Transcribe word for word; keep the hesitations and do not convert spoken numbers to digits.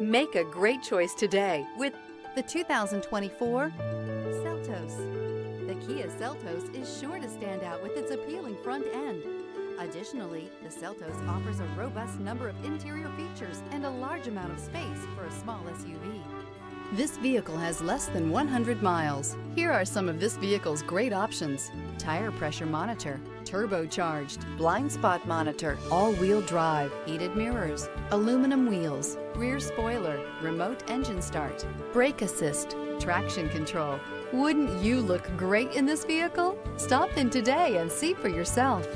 Make a great choice today with the two thousand twenty-four Seltos. The Kia Seltos is sure to stand out with its appealing front end. Additionally, the Seltos offers a robust number of interior features and a large amount of space for a small S U V. This vehicle has less than one hundred miles. Here are some of this vehicle's great options: tire pressure monitor, turbocharged, blind spot monitor, all-wheel drive, heated mirrors, aluminum wheels, rear spoiler, remote engine start, brake assist, traction control. Wouldn't you look great in this vehicle? Stop in today and see for yourself.